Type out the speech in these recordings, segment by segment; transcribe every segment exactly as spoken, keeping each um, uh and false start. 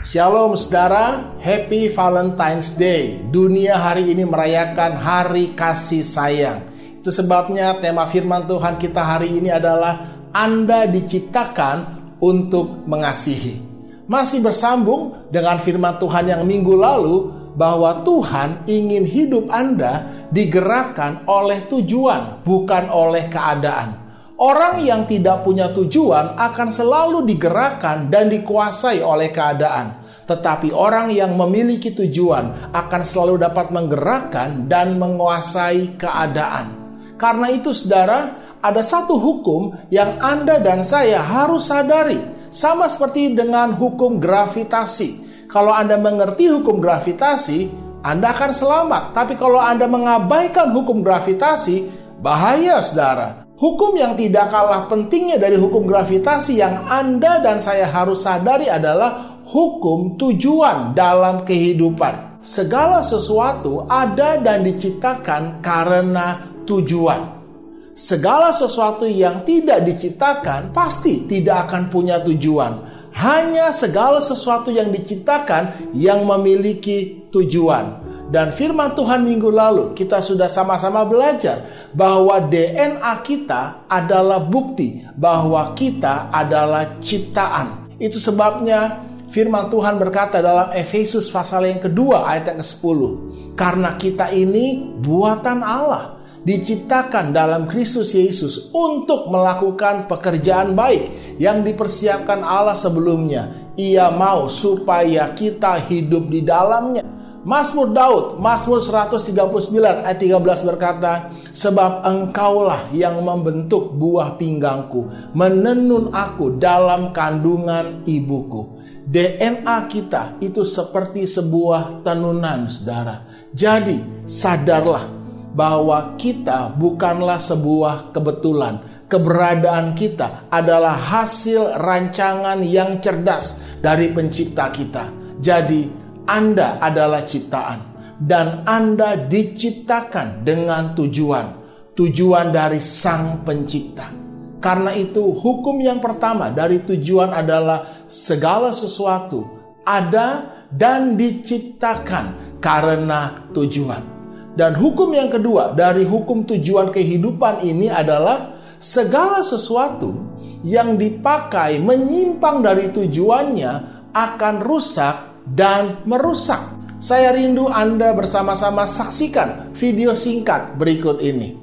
Shalom saudara, Happy Valentine's Day. Dunia hari ini merayakan hari kasih sayang. Itu sebabnya tema firman Tuhan kita hari ini adalah Anda diciptakan untuk mengasihi. Masih bersambung dengan firman Tuhan yang minggu lalu, bahwa Tuhan ingin hidup Anda digerakkan oleh tujuan, bukan oleh keadaan. Orang yang tidak punya tujuan akan selalu digerakkan dan dikuasai oleh keadaan. Tetapi orang yang memiliki tujuan akan selalu dapat menggerakkan dan menguasai keadaan. Karena itu saudara, ada satu hukum yang Anda dan saya harus sadari. Sama seperti dengan hukum gravitasi. Kalau Anda mengerti hukum gravitasi, Anda akan selamat. Tapi kalau Anda mengabaikan hukum gravitasi, bahaya saudara. Hukum yang tidak kalah pentingnya dari hukum gravitasi yang Anda dan saya harus sadari adalah hukum tujuan dalam kehidupan. Segala sesuatu ada dan diciptakan karena tujuan. Segala sesuatu yang tidak diciptakan pasti tidak akan punya tujuan. Hanya segala sesuatu yang diciptakan yang memiliki tujuan. Dan firman Tuhan minggu lalu kita sudah sama-sama belajar bahwa D N A kita adalah bukti bahwa kita adalah ciptaan. Itu sebabnya firman Tuhan berkata dalam Efesus pasal yang kedua ayat yang kesepuluh. Karena kita ini buatan Allah, diciptakan dalam Kristus Yesus untuk melakukan pekerjaan baik yang dipersiapkan Allah sebelumnya. Ia mau supaya kita hidup di dalamnya. Mazmur Daud, Mazmur seratus tiga puluh sembilan ayat tiga belas berkata, sebab engkaulah yang membentuk buah pinggangku, menenun aku dalam kandungan ibuku. D N A kita itu seperti sebuah tenunan, saudara. Jadi, sadarlah bahwa kita bukanlah sebuah kebetulan. Keberadaan kita adalah hasil rancangan yang cerdas dari pencipta kita. Jadi, Anda adalah ciptaan dan Anda diciptakan dengan tujuan. Tujuan dari Sang Pencipta. Karena itu hukum yang pertama dari tujuan adalah segala sesuatu ada dan diciptakan karena tujuan. Dan hukum yang kedua dari hukum tujuan kehidupan ini adalah segala sesuatu yang dipakai menyimpang dari tujuannya akan rusak dan merusak. Saya rindu Anda bersama-sama saksikan video singkat berikut ini.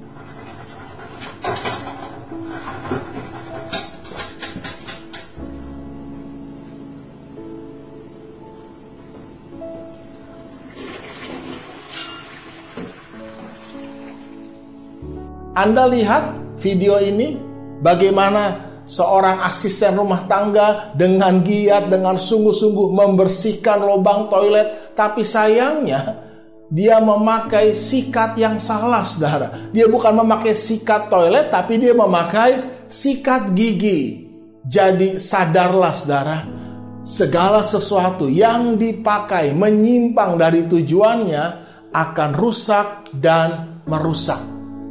Anda lihat video ini bagaimana seorang asisten rumah tangga dengan giat, dengan sungguh-sungguh membersihkan lubang toilet. Tapi sayangnya, dia memakai sikat yang salah, saudara. Dia bukan memakai sikat toilet, tapi dia memakai sikat gigi. Jadi sadarlah, saudara. Segala sesuatu yang dipakai menyimpang dari tujuannya akan rusak dan merusak.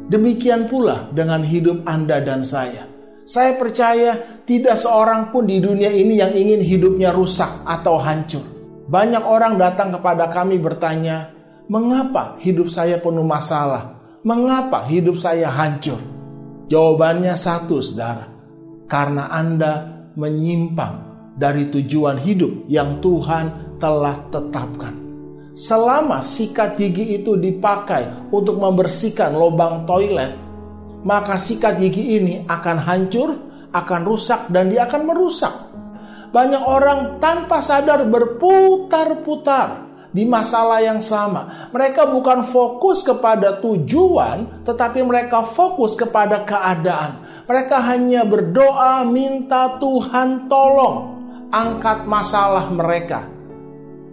Demikian pula dengan hidup Anda dan saya. Saya percaya tidak seorang pun di dunia ini yang ingin hidupnya rusak atau hancur. Banyak orang datang kepada kami bertanya, mengapa hidup saya penuh masalah? Mengapa hidup saya hancur? Jawabannya satu, saudara. Karena Anda menyimpang dari tujuan hidup yang Tuhan telah tetapkan. Selama sikat gigi itu dipakai untuk membersihkan lubang toilet, maka sikat gigi ini akan hancur, akan rusak, dan dia akan merusak. Banyak orang tanpa sadar berputar-putar di masalah yang sama. Mereka bukan fokus kepada tujuan, tetapi mereka fokus kepada keadaan. Mereka hanya berdoa minta Tuhan tolong angkat masalah mereka.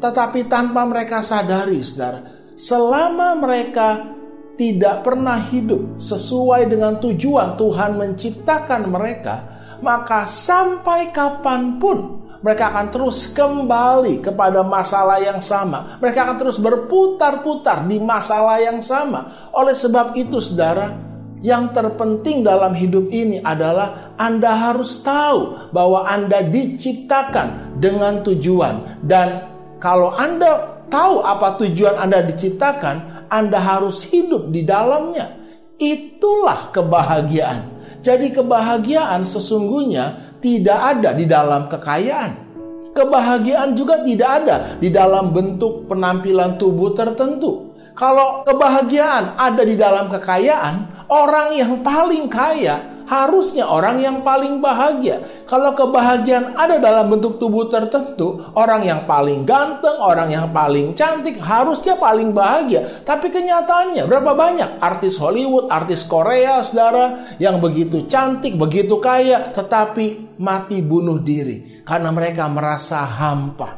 Tetapi tanpa mereka sadari, saudara, selama mereka tidak pernah hidup sesuai dengan tujuan Tuhan menciptakan mereka, maka sampai kapanpun mereka akan terus kembali kepada masalah yang sama. Mereka akan terus berputar-putar di masalah yang sama. Oleh sebab itu, saudara, Yang terpenting dalam hidup ini adalah Anda harus tahu bahwa Anda diciptakan dengan tujuan. Dan kalau Anda tahu apa tujuan Anda diciptakan, Anda harus hidup di dalamnya. Itulah kebahagiaan. Jadi kebahagiaan sesungguhnya tidak ada di dalam kekayaan. Kebahagiaan juga tidak ada di dalam bentuk penampilan tubuh tertentu. Kalau kebahagiaan ada di dalam kekayaan, orang yang paling kaya harusnya orang yang paling bahagia. Kalau kebahagiaan ada dalam bentuk tubuh tertentu, orang yang paling ganteng, orang yang paling cantik harusnya paling bahagia. Tapi kenyataannya berapa banyak artis Hollywood, artis Korea, saudara, yang begitu cantik, begitu kaya, tetapi mati bunuh diri karena mereka merasa hampa.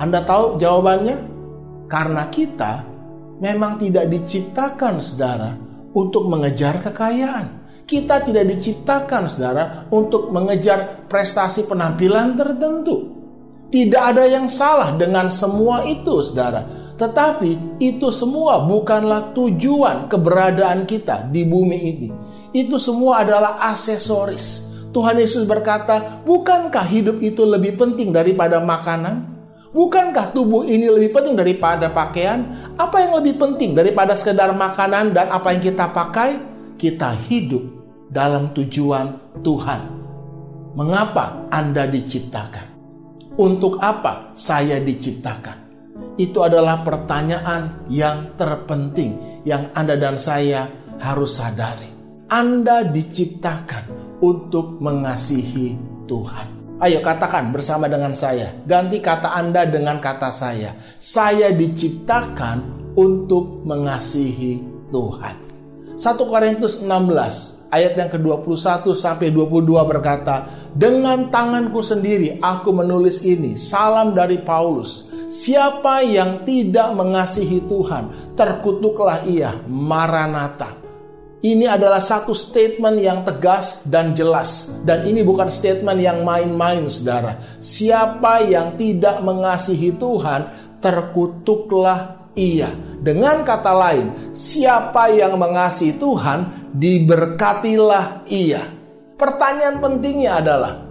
Anda tahu jawabannya? Karena kita memang tidak diciptakan, saudara, untuk mengejar kekayaan. Kita tidak diciptakan, saudara, untuk mengejar prestasi penampilan tertentu. Tidak ada yang salah dengan semua itu, saudara. Tetapi itu semua bukanlah tujuan keberadaan kita di bumi ini. Itu semua adalah aksesoris. Tuhan Yesus berkata, bukankah hidup itu lebih penting daripada makanan? Bukankah tubuh ini lebih penting daripada pakaian? Apa yang lebih penting daripada sekedar makanan dan apa yang kita pakai? Kita hidup dalam tujuan Tuhan. Mengapa Anda diciptakan? Untuk apa saya diciptakan? Itu adalah pertanyaan yang terpenting yang Anda dan saya harus sadari. Anda diciptakan untuk mengasihi Tuhan. Ayo katakan bersama dengan saya. Ganti kata Anda dengan kata saya. Saya diciptakan untuk mengasihi Tuhan. satu Korintus enam belas ayat yang ke dua puluh satu sampai dua puluh dua berkata, dengan tanganku sendiri aku menulis ini, salam dari Paulus. Siapa yang tidak mengasihi Tuhan, terkutuklah ia. Maranatha. Ini adalah satu statement yang tegas dan jelas. Dan ini bukan statement yang main-main, saudara. Siapa yang tidak mengasihi Tuhan, terkutuklah ia. Dengan kata lain, siapa yang mengasihi Tuhan, diberkatilah ia. Pertanyaan pentingnya adalah,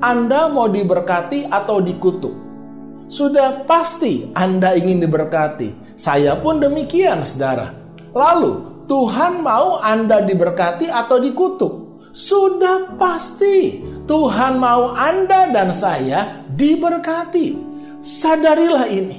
Anda mau diberkati atau dikutuk? Sudah pasti Anda ingin diberkati. Saya pun demikian, saudara. Lalu, Tuhan mau Anda diberkati atau dikutuk? Sudah pasti Tuhan mau Anda dan saya diberkati. Sadarilah ini,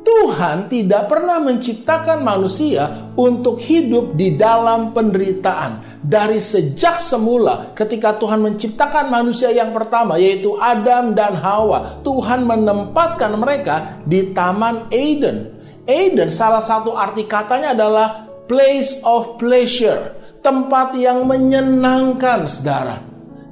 Tuhan tidak pernah menciptakan manusia untuk hidup di dalam penderitaan. Dari sejak semula ketika Tuhan menciptakan manusia yang pertama, yaitu Adam dan Hawa, Tuhan menempatkan mereka di Taman Eden. Eden, salah satu arti katanya adalah place of pleasure, tempat yang menyenangkan, saudara.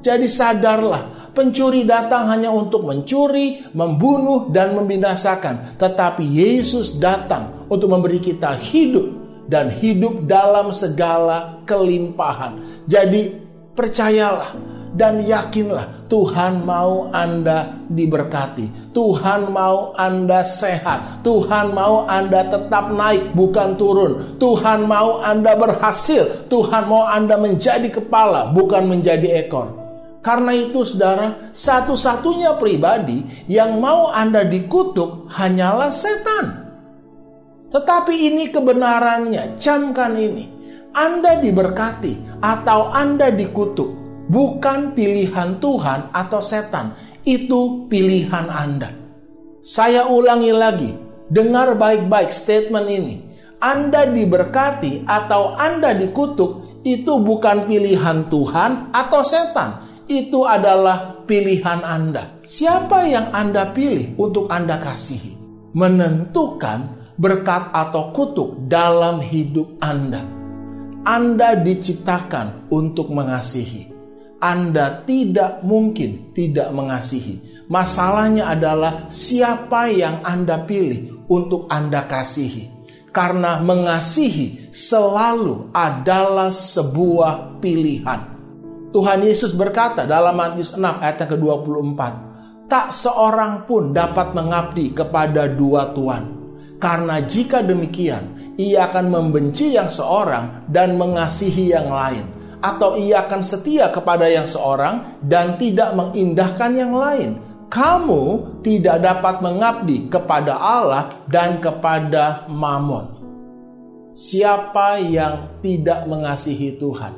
Jadi sadarlah, pencuri datang hanya untuk mencuri, membunuh, dan membinasakan. Tetapi Yesus datang untuk memberi kita hidup, dan hidup dalam segala kelimpahan. Jadi percayalah dan yakinlah, Tuhan mau Anda diberkati. Tuhan mau Anda sehat. Tuhan mau Anda tetap naik, bukan turun. Tuhan mau Anda berhasil. Tuhan mau Anda menjadi kepala, bukan menjadi ekor. Karena itu, saudara, satu-satunya pribadi yang mau Anda dikutuk hanyalah setan. Tetapi ini kebenarannya, camkan ini. Anda diberkati atau Anda dikutuk bukan pilihan Tuhan atau setan, itu pilihan Anda. Saya ulangi lagi, dengar baik-baik statement ini. Anda diberkati atau Anda dikutuk, itu bukan pilihan Tuhan atau setan. Itu adalah pilihan Anda. Siapa yang Anda pilih untuk Anda kasihi, menentukan berkat atau kutuk dalam hidup Anda. Anda diciptakan untuk mengasihi. Anda tidak mungkin tidak mengasihi. Masalahnya adalah siapa yang Anda pilih untuk Anda kasihi. Karena mengasihi selalu adalah sebuah pilihan. Tuhan Yesus berkata dalam Matius enam ayat yang ke dua puluh empat, tak seorang pun dapat mengabdi kepada dua tuan. Karena jika demikian, ia akan membenci yang seorang dan mengasihi yang lain, atau ia akan setia kepada yang seorang dan tidak mengindahkan yang lain. Kamu tidak dapat mengabdi kepada Allah dan kepada Mammon. Siapa yang tidak mengasihi Tuhan,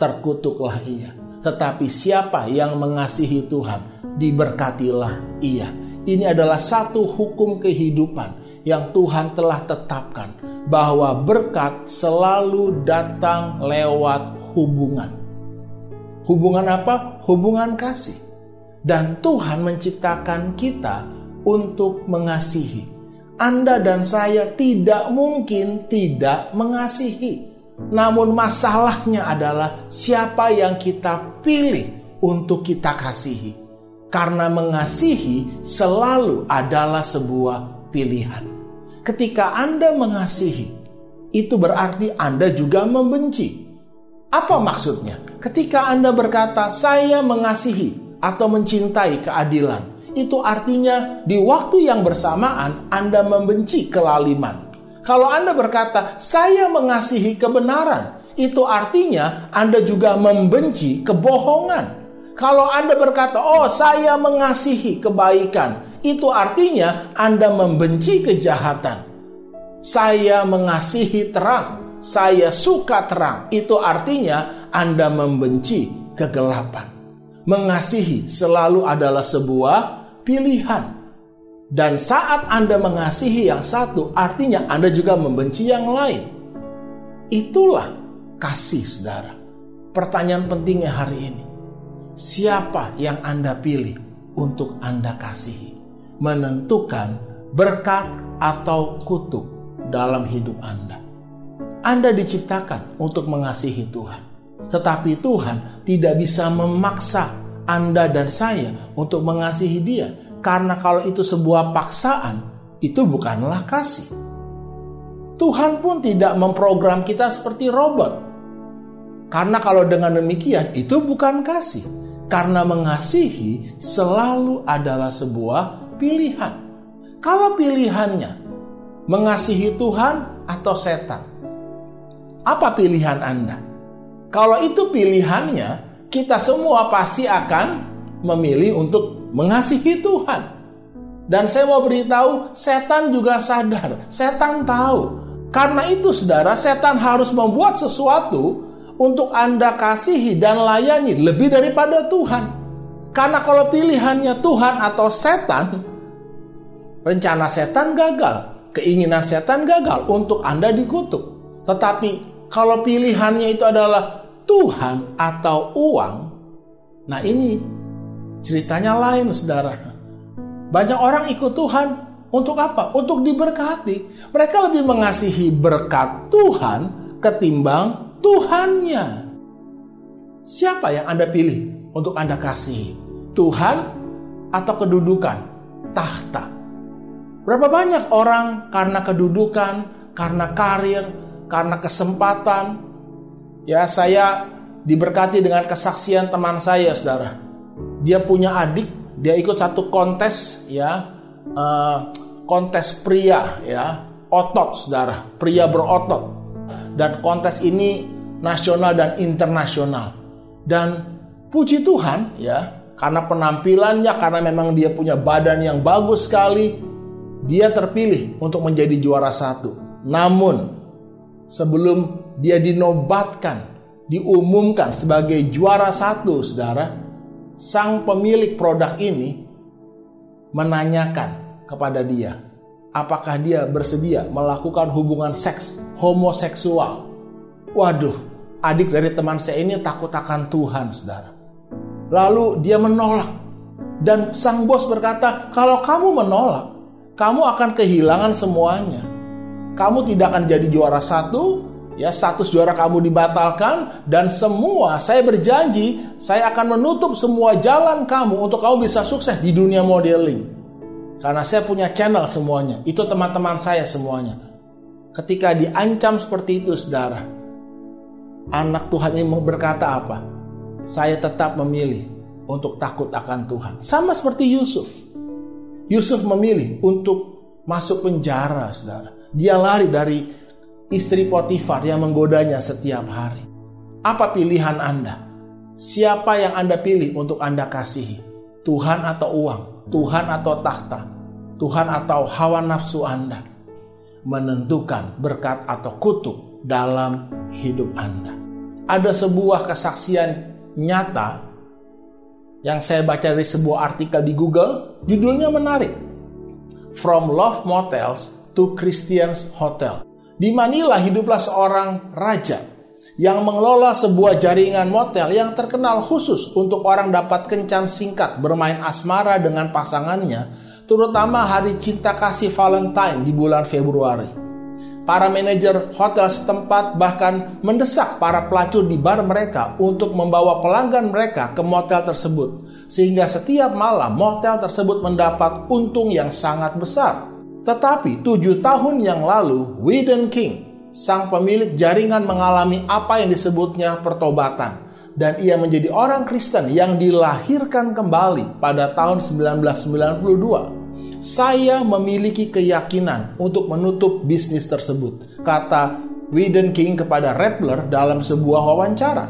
terkutuklah ia. Tetapi siapa yang mengasihi Tuhan, diberkatilah ia. Ini adalah satu hukum kehidupan yang Tuhan telah tetapkan, bahwa berkat selalu datang lewat hubungan. Hubungan apa? Hubungan kasih. Dan Tuhan menciptakan kita untuk mengasihi. Anda dan saya tidak mungkin tidak mengasihi. Namun masalahnya adalah siapa yang kita pilih untuk kita kasihi. Karena mengasihi selalu adalah sebuah pilihan. Ketika Anda mengasihi, itu berarti Anda juga membenci. Apa maksudnya? Ketika Anda berkata, saya mengasihi atau mencintai keadilan, itu artinya di waktu yang bersamaan Anda membenci kelaliman. Kalau Anda berkata, saya mengasihi kebenaran, itu artinya Anda juga membenci kebohongan. Kalau Anda berkata, oh saya mengasihi kebaikan, itu artinya Anda membenci kejahatan. Saya mengasihi terang, saya suka terang, itu artinya Anda membenci kegelapan. Mengasihi selalu adalah sebuah pilihan. Dan saat Anda mengasihi yang satu, artinya Anda juga membenci yang lain. Itulah kasih, saudara. Pertanyaan pentingnya hari ini, siapa yang Anda pilih untuk Anda kasihi, menentukan berkat atau kutuk dalam hidup Anda. Anda diciptakan untuk mengasihi Tuhan. Tetapi Tuhan tidak bisa memaksa Anda dan saya untuk mengasihi Dia. Karena kalau itu sebuah paksaan, itu bukanlah kasih. Tuhan pun tidak memprogram kita seperti robot. Karena kalau dengan demikian, itu bukan kasih. Karena mengasihi selalu adalah sebuah pilihan. Kalau pilihannya mengasihi Tuhan atau setan, apa pilihan Anda? Kalau itu pilihannya, kita semua pasti akan memilih untuk mengasihi Tuhan. Dan saya mau beritahu, setan juga sadar, setan tahu. Karena itu saudara, setan harus membuat sesuatu untuk Anda kasihi dan layani lebih daripada Tuhan. Karena kalau pilihannya Tuhan atau setan, rencana setan gagal, keinginan setan gagal, untuk Anda dikutuk. Tetapi kalau pilihannya itu adalah Tuhan atau uang, nah ini ceritanya lain, saudara. Banyak orang ikut Tuhan untuk apa? Untuk diberkati. Mereka lebih mengasihi berkat Tuhan ketimbang Tuhannya. Siapa yang Anda pilih untuk Anda kasihi? Tuhan atau kedudukan, tahta? Berapa banyak orang karena kedudukan, karena karir, karena kesempatan, ya saya diberkati dengan kesaksian teman saya, saudara. Dia punya adik, dia ikut satu kontes, ya uh, kontes pria, ya otot, saudara, pria berotot. Dan kontes ini nasional dan internasional. Dan puji Tuhan, ya karena penampilannya, karena memang dia punya badan yang bagus sekali, dia terpilih untuk menjadi juara satu. Namun sebelum dia dinobatkan, diumumkan sebagai juara satu, saudara, sang pemilik produk ini menanyakan kepada dia, apakah dia bersedia melakukan hubungan seks homoseksual. Waduh, adik dari teman saya ini takut akan Tuhan, saudara. Lalu dia menolak. Dan sang bos berkata, kalau kamu menolak, kamu akan kehilangan semuanya. Kamu tidak akan jadi juara satu, ya status juara kamu dibatalkan, dan semua, saya berjanji, saya akan menutup semua jalan kamu untuk kamu bisa sukses di dunia modeling. Karena saya punya channel semuanya, itu teman-teman saya semuanya. Ketika diancam seperti itu, saudara, anak Tuhan ini berkata apa? Saya tetap memilih untuk takut akan Tuhan. Sama seperti Yusuf. Yusuf memilih untuk masuk penjara, saudara. Dia lari dari istri Potifar yang menggodanya setiap hari. Apa pilihan Anda? Siapa yang Anda pilih untuk Anda kasihi? Tuhan atau uang? Tuhan atau tahta? Tuhan atau hawa nafsu Anda? Menentukan berkat atau kutuk dalam hidup Anda. Ada sebuah kesaksian nyata yang saya baca dari sebuah artikel di Google, judulnya menarik. From Love Motels to Christian Hotel. Di Manila hiduplah seorang raja yang mengelola sebuah jaringan motel yang terkenal khusus untuk orang dapat kencan singkat bermain asmara dengan pasangannya, terutama hari cinta kasih Valentine di bulan Februari. Para manajer hotel setempat bahkan mendesak para pelacur di bar mereka untuk membawa pelanggan mereka ke motel tersebut, sehingga setiap malam motel tersebut mendapat untung yang sangat besar. Tetapi tujuh tahun yang lalu, Wyden King, sang pemilik jaringan, mengalami apa yang disebutnya pertobatan, dan ia menjadi orang Kristen yang dilahirkan kembali pada tahun sembilan belas sembilan puluh dua. Saya memiliki keyakinan untuk menutup bisnis tersebut, kata Wyden King kepada Rapler dalam sebuah wawancara.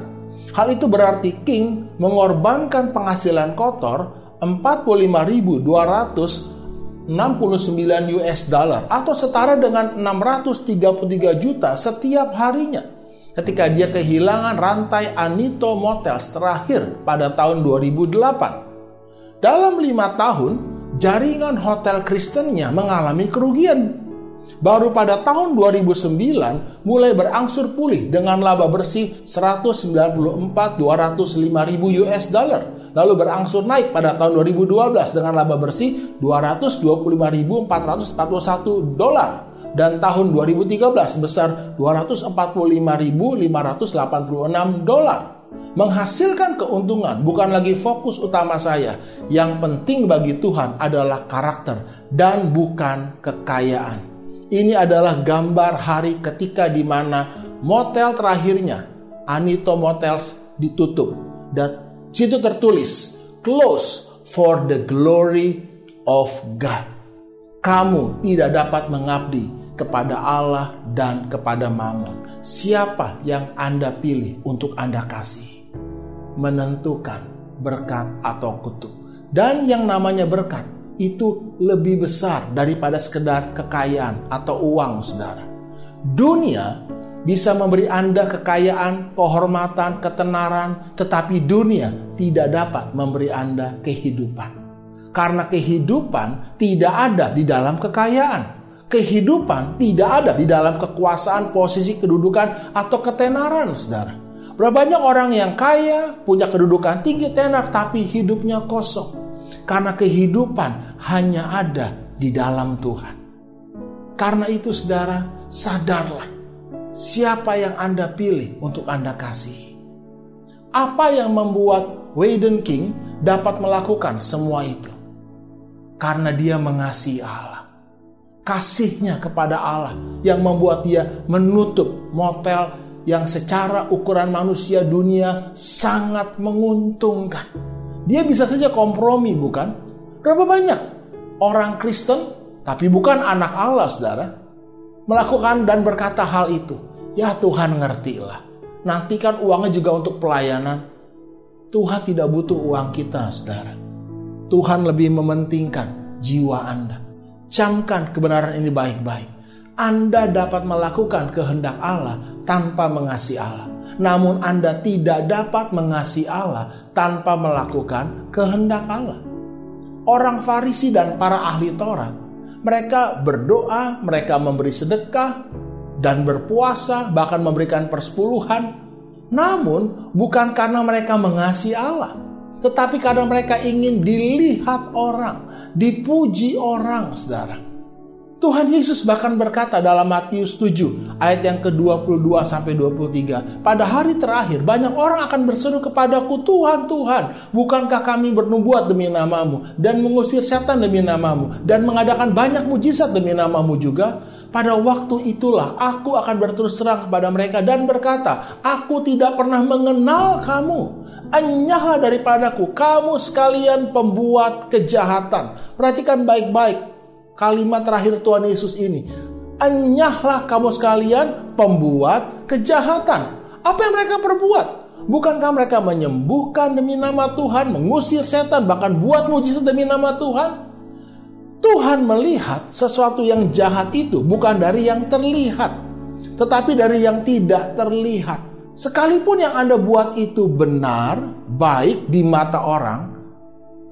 Hal itu berarti King mengorbankan penghasilan kotor empat puluh lima ribu dua ratus enam puluh sembilan US dollar atau setara dengan enam ratus tiga puluh tiga juta setiap harinya ketika dia kehilangan rantai Anito Motels terakhir pada tahun dua ribu delapan. Dalam lima tahun, jaringan hotel Kristennya mengalami kerugian. Baru pada tahun dua ribu sembilan mulai berangsur pulih dengan laba bersih seratus sembilan puluh empat ribu dua ratus lima ribu US dollar, lalu berangsur naik pada tahun dua ribu dua belas dengan laba bersih dua ratus dua puluh lima ribu empat ratus empat puluh satu dolar dan tahun dua ribu tiga belas sebesar dua ratus empat puluh lima ribu lima ratus delapan puluh enam dolar. Menghasilkan keuntungan bukan lagi fokus utama saya. Yang penting bagi Tuhan adalah karakter dan bukan kekayaan. Ini adalah gambar hari ketika di mana motel terakhirnya, Anito Motels, ditutup. Dan situ tertulis, "Close for the glory of God." Kamu tidak dapat mengabdi kepada Allah dan kepada Mammon. Siapa yang Anda pilih untuk Anda kasih? Menentukan berkat atau kutuk. Dan yang namanya berkat itu lebih besar daripada sekedar kekayaan atau uang, saudara. Dunia bisa memberi Anda kekayaan, kehormatan, ketenaran, tetapi dunia tidak dapat memberi Anda kehidupan. Karena kehidupan tidak ada di dalam kekayaan. Kehidupan tidak ada di dalam kekuasaan, posisi, kedudukan, atau ketenaran, saudara. Berapa banyak orang yang kaya, punya kedudukan tinggi, tenar, tapi hidupnya kosong. Karena kehidupan hanya ada di dalam Tuhan. Karena itu saudara, sadarlah siapa yang Anda pilih untuk Anda kasihi. Apa yang membuat Wyden King dapat melakukan semua itu? Karena dia mengasihi Allah. Kasihnya kepada Allah yang membuat dia menutup motel yang secara ukuran manusia dunia sangat menguntungkan. Dia bisa saja kompromi, bukan? Berapa banyak orang Kristen, tapi bukan anak Allah, saudara, melakukan dan berkata hal itu. Ya Tuhan ngertilah, nanti kan uangnya juga untuk pelayanan. Tuhan tidak butuh uang kita, saudara. Tuhan lebih mementingkan jiwa Anda. Camkan kebenaran ini baik-baik. Anda dapat melakukan kehendak Allah tanpa mengasihi Allah. Namun Anda tidak dapat mengasihi Allah tanpa melakukan kehendak Allah. Orang Farisi dan para ahli Taurat, mereka berdoa, mereka memberi sedekah, dan berpuasa, bahkan memberikan persepuluhan. Namun bukan karena mereka mengasihi Allah, tetapi karena mereka ingin dilihat orang, dipuji orang, saudara. Tuhan Yesus bahkan berkata dalam Matius tujuh ayat yang kedua puluh dua sampai dua puluh tiga, pada hari terakhir banyak orang akan berseru kepadaku, Tuhan, Tuhan, bukankah kami bernubuat demi namamu dan mengusir setan demi namamu dan mengadakan banyak mujizat demi namamu juga? Pada waktu itulah aku akan berterus terang kepada mereka dan berkata, aku tidak pernah mengenal kamu. Enyahlah daripadaku kamu sekalian pembuat kejahatan. Perhatikan baik-baik kalimat terakhir Tuhan Yesus ini, Enyahlah kamu sekalian pembuat kejahatan. Apa yang mereka perbuat? Bukankah mereka menyembuhkan demi nama Tuhan, mengusir setan, bahkan buat mujizat demi nama Tuhan? Tuhan melihat sesuatu yang jahat itu bukan dari yang terlihat, tetapi dari yang tidak terlihat. Sekalipun yang Anda buat itu benar, baik di mata orang,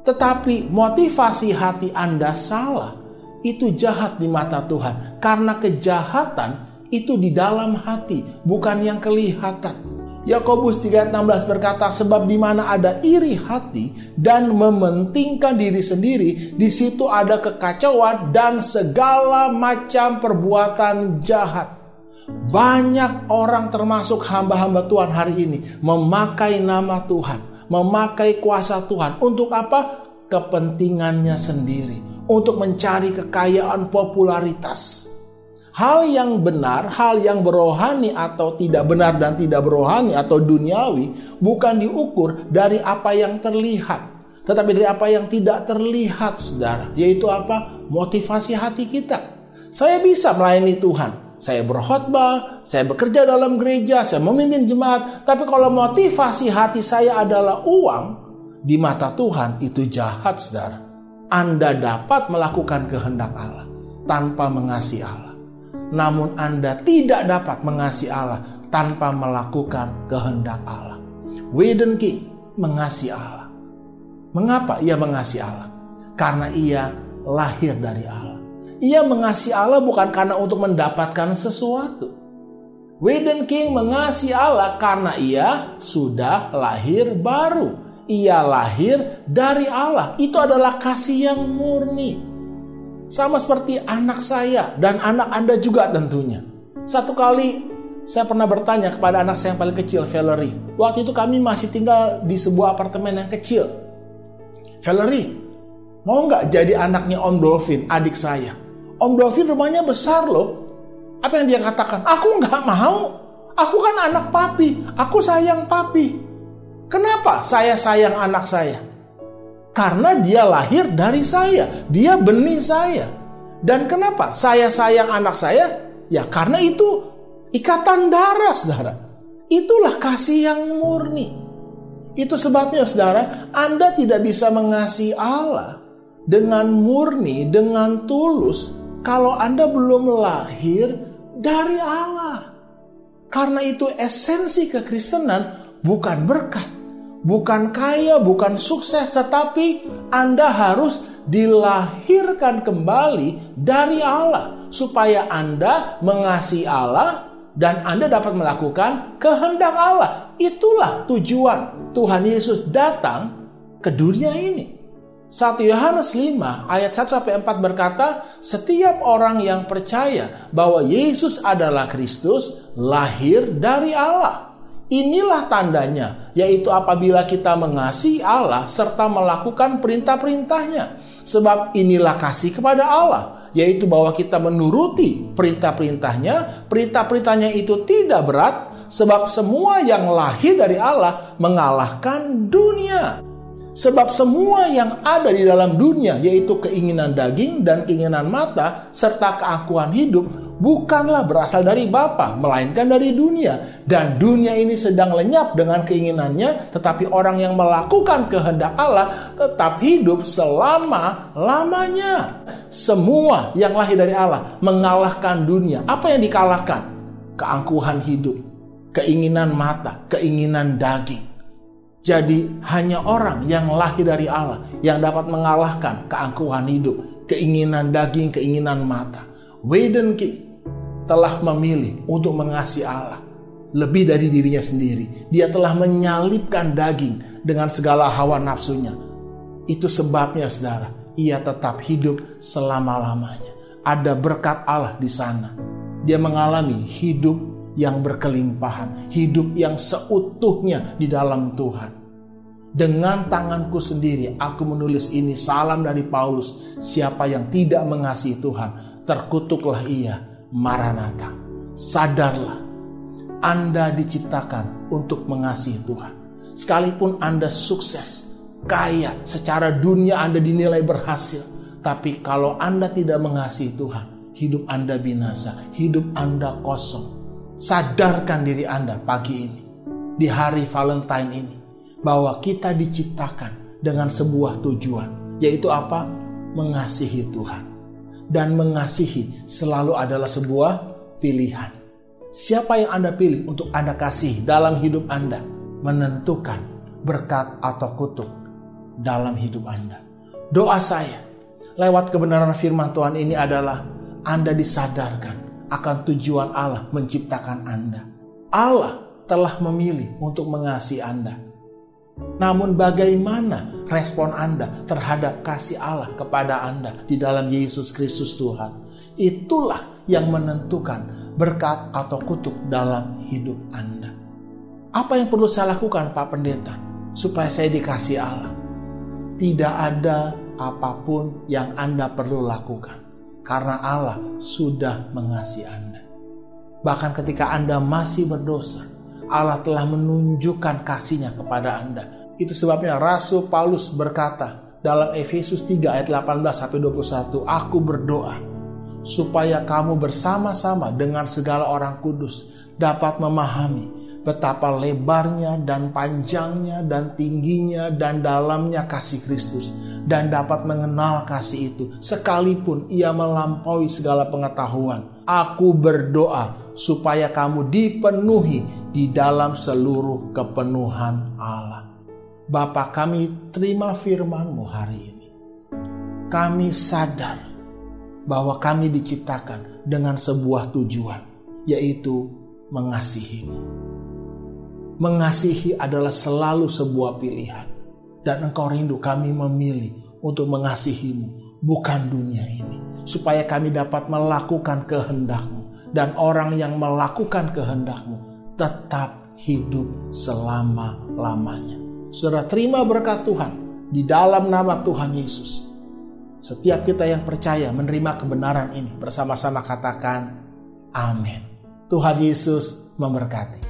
tetapi motivasi hati Anda salah, itu jahat di mata Tuhan. Karena kejahatan itu di dalam hati, bukan yang kelihatan. Yakobus tiga ayat enam belas berkata, sebab di mana ada iri hati dan mementingkan diri sendiri, di situ ada kekacauan dan segala macam perbuatan jahat. Banyak orang termasuk hamba-hamba Tuhan hari ini memakai nama Tuhan, memakai kuasa Tuhan untuk apa? Kepentingannya sendiri, untuk mencari kekayaan, popularitas. Hal yang benar, hal yang berohani atau tidak benar dan tidak berohani atau duniawi bukan diukur dari apa yang terlihat, tetapi dari apa yang tidak terlihat, saudara. Yaitu apa? Motivasi hati kita. Saya bisa melayani Tuhan, saya berkhotbah, saya bekerja dalam gereja, saya memimpin jemaat, tapi kalau motivasi hati saya adalah uang, di mata Tuhan itu jahat, saudara. Anda dapat melakukan kehendak Allah tanpa mengasihi Allah, namun Anda tidak dapat mengasihi Allah tanpa melakukan kehendak Allah. Wyden King mengasihi Allah. Mengapa ia mengasihi Allah? Karena ia lahir dari Allah. Ia mengasihi Allah bukan karena untuk mendapatkan sesuatu. Wyden King mengasihi Allah karena ia sudah lahir baru. Ia lahir dari Allah. Itu adalah kasih yang murni. Sama seperti anak saya dan anak Anda juga tentunya. Satu kali saya pernah bertanya kepada anak saya yang paling kecil, Valerie. Waktu itu kami masih tinggal di sebuah apartemen yang kecil. Valerie, mau nggak jadi anaknya Om Dolphin, adik saya? Om Dolphin rumahnya besar loh. Apa yang dia katakan? Aku nggak mau. Aku kan anak papi. Aku sayang papi. Kenapa saya sayang anak saya? Karena dia lahir dari saya, dia benih saya. Dan kenapa saya sayang anak saya? Ya karena itu ikatan darah, saudara. Itulah kasih yang murni. Itu sebabnya, saudara, Anda tidak bisa mengasihi Allah dengan murni, dengan tulus, kalau Anda belum lahir dari Allah. Karena itu esensi kekristenan bukan berkat, bukan kaya, bukan sukses, tetapi Anda harus dilahirkan kembali dari Allah, supaya Anda mengasihi Allah dan Anda dapat melakukan kehendak Allah. Itulah tujuan Tuhan Yesus datang ke dunia ini. satu Yohanes lima ayat satu sampai empat berkata, setiap orang yang percaya bahwa Yesus adalah Kristus lahir dari Allah. Inilah tandanya, yaitu apabila kita mengasihi Allah serta melakukan perintah-perintahnya. Sebab inilah kasih kepada Allah, yaitu bahwa kita menuruti perintah-perintahnya. Perintah-perintahnya itu tidak berat, sebab semua yang lahir dari Allah mengalahkan dunia. Sebab semua yang ada di dalam dunia, yaitu keinginan daging dan keinginan mata, serta keakuan hidup, bukanlah berasal dari Bapa, melainkan dari dunia. Dan dunia ini sedang lenyap dengan keinginannya, tetapi orang yang melakukan kehendak Allah tetap hidup selama-lamanya. Semua yang lahir dari Allah mengalahkan dunia. Apa yang dikalahkan? Keangkuhan hidup, keinginan mata, keinginan daging. Jadi hanya orang yang lahir dari Allah yang dapat mengalahkan keangkuhan hidup, keinginan daging, keinginan mata. Wyden King telah memilih untuk mengasihi Allah lebih dari dirinya sendiri. Dia telah menyalipkan daging dengan segala hawa nafsunya. Itu sebabnya, saudara, ia tetap hidup selama-lamanya. Ada berkat Allah di sana. Dia mengalami hidup yang berkelimpahan, hidup yang seutuhnya di dalam Tuhan. Dengan tanganku sendiri aku menulis ini, salam dari Paulus. Siapa yang tidak mengasihi Tuhan, terkutuklah ia. Maranatha, sadarlah, Anda diciptakan untuk mengasihi Tuhan. Sekalipun Anda sukses, kaya, secara dunia Anda dinilai berhasil, tapi kalau Anda tidak mengasihi Tuhan, hidup Anda binasa, hidup Anda kosong. Sadarkan diri Anda pagi ini, di hari Valentine ini, bahwa kita diciptakan dengan sebuah tujuan, yaitu apa? Mengasihi Tuhan. Dan mengasihi selalu adalah sebuah pilihan. Siapa yang Anda pilih untuk Anda kasihi dalam hidup Anda, menentukan berkat atau kutuk dalam hidup Anda. Doa saya lewat kebenaran firman Tuhan ini adalah Anda disadarkan akan tujuan Allah menciptakan Anda. Allah telah memilih untuk mengasihi Anda. Namun bagaimana respon Anda terhadap kasih Allah kepada Anda di dalam Yesus Kristus Tuhan? Itulah yang menentukan berkat atau kutuk dalam hidup Anda. Apa yang perlu saya lakukan, Pak Pendeta, supaya saya dikasihi Allah? Tidak ada apapun yang Anda perlu lakukan, karena Allah sudah mengasihi Anda. Bahkan ketika Anda masih berdosa, Allah telah menunjukkan kasih-Nya kepada Anda. Itu sebabnya Rasul Paulus berkata dalam Efesus tiga ayat delapan belas sampai dua puluh satu, "Aku berdoa supaya kamu bersama-sama dengan segala orang kudus dapat memahami betapa lebarnya dan panjangnya dan tingginya dan dalamnya kasih Kristus, dan dapat mengenal kasih itu sekalipun ia melampaui segala pengetahuan. Aku berdoa supaya kamu dipenuhi di dalam seluruh kepenuhan Allah." Bapa, kami terima firman-Mu hari ini. Kami sadar bahwa kami diciptakan dengan sebuah tujuan, yaitu mengasihi-Mu. Mengasihi adalah selalu sebuah pilihan. Dan Engkau rindu kami memilih untuk mengasihi-Mu, bukan dunia ini. Supaya kami dapat melakukan kehendak-Mu. Dan orang yang melakukan kehendak-Mu tetap hidup selama-lamanya. Saudara, terima berkat Tuhan di dalam nama Tuhan Yesus. Setiap kita yang percaya menerima kebenaran ini, bersama-sama katakan amin. Tuhan Yesus memberkati.